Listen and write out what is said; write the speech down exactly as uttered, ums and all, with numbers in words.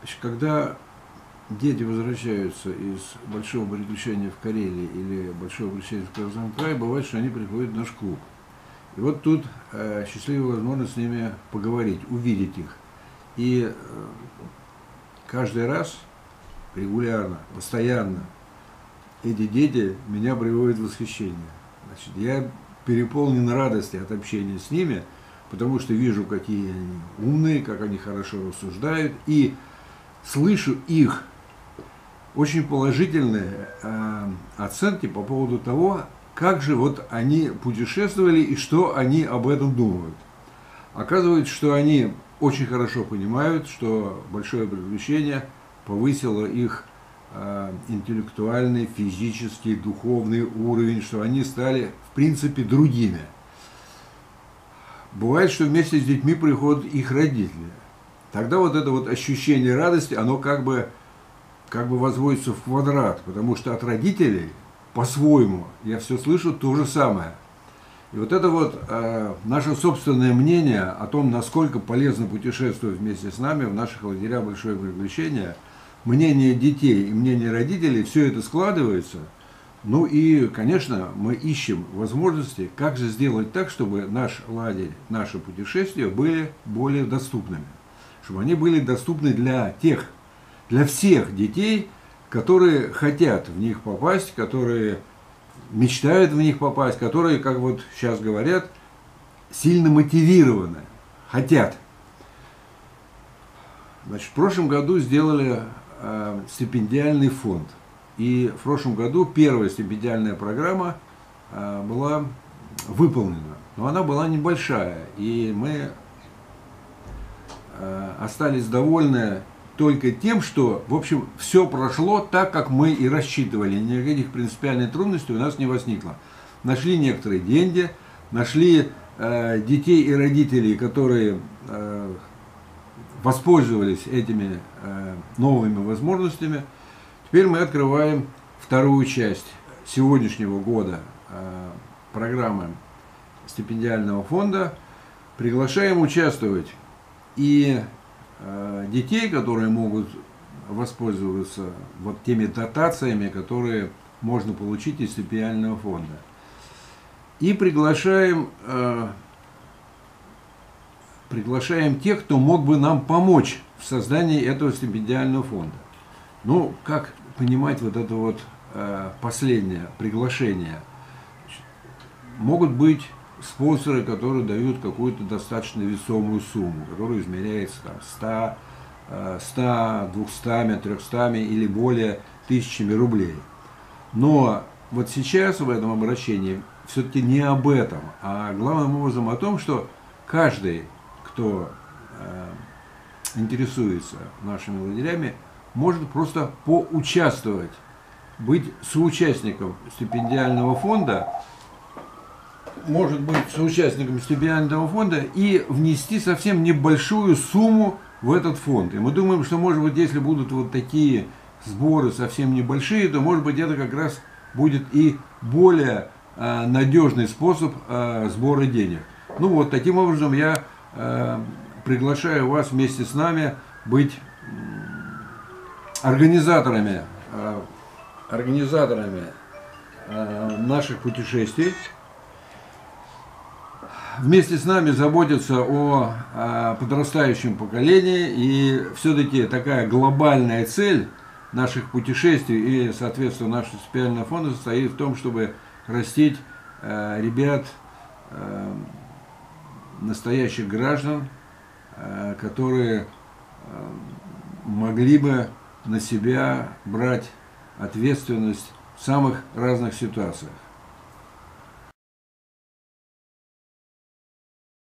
Значит, когда дети возвращаются из «Большого приключения» в Карелии или «Большого приключения» в Казанском крае, бывает, что они приходят в наш клуб. И вот тут э, счастливая возможность с ними поговорить, увидеть их. И э, каждый раз, регулярно, постоянно, эти дети меня приводят в восхищение. Значит, я переполнен радости от общения с ними, потому что вижу, какие они умные, как они хорошо рассуждают, и слышу их очень положительные э, оценки по поводу того, как же вот они путешествовали и что они об этом думают. Оказывается, что они очень хорошо понимают, что большое приключение повысило их э, интеллектуальный, физический, духовный уровень, что они стали, в принципе, другими. Бывает, что вместе с детьми приходят их родители. Тогда вот это вот ощущение радости, оно как бы, как бы возводится в квадрат, потому что от родителей по-своему я все слышу то же самое. И вот это вот э, наше собственное мнение о том, насколько полезно путешествовать вместе с нами в наших лагерях «Большое приключение», мнение детей и мнение родителей, все это складывается. Ну и, конечно, мы ищем возможности, как же сделать так, чтобы наш лагерь, наши путешествия были более доступными. Чтобы они были доступны для тех, для всех детей, которые хотят в них попасть, которые мечтают в них попасть, которые, как вот сейчас говорят, сильно мотивированы, хотят. Значит, в прошлом году сделали э, стипендиальный фонд. И в прошлом году первая стипендиальная программа э, была выполнена, но она была небольшая, и мы э, остались довольны только тем, что, в общем, все прошло так, как мы и рассчитывали, никаких принципиальных трудностей у нас не возникло. Нашли некоторые деньги, нашли э, детей и родителей, которые э, воспользовались этими э, новыми возможностями. Теперь мы открываем вторую часть сегодняшнего года программы стипендиального фонда. Приглашаем участвовать и детей, которые могут воспользоваться вот теми дотациями, которые можно получить из стипендиального фонда. И приглашаем, приглашаем тех, кто мог бы нам помочь в создании этого стипендиального фонда. Ну, как понимать вот это вот э, последнее приглашение? Могут быть спонсоры, которые дают какую-то достаточно весомую сумму, которая измеряется там ста, двумястами, трёхстами или более тысячами рублей. Но вот сейчас в этом обращении все-таки не об этом, а главным образом о том, что каждый, кто э, интересуется нашими лагерями, может просто поучаствовать, быть соучастником стипендиального фонда, может быть соучастником стипендиального фонда и внести совсем небольшую сумму в этот фонд. И мы думаем, что, может быть, если будут вот такие сборы совсем небольшие, то, может быть, это как раз будет и более э, надежный способ э, сбора денег. Ну вот, таким образом я э, приглашаю вас вместе с нами быть Организаторами, э, организаторами э, наших путешествий. Вместе с нами заботятся о э, подрастающем поколении, и все-таки такая глобальная цель наших путешествий и, соответственно, нашего стипендиального фонда состоит в том, чтобы растить э, ребят, э, настоящих граждан, э, которые э, могли бы на себя брать ответственность в самых разных ситуациях.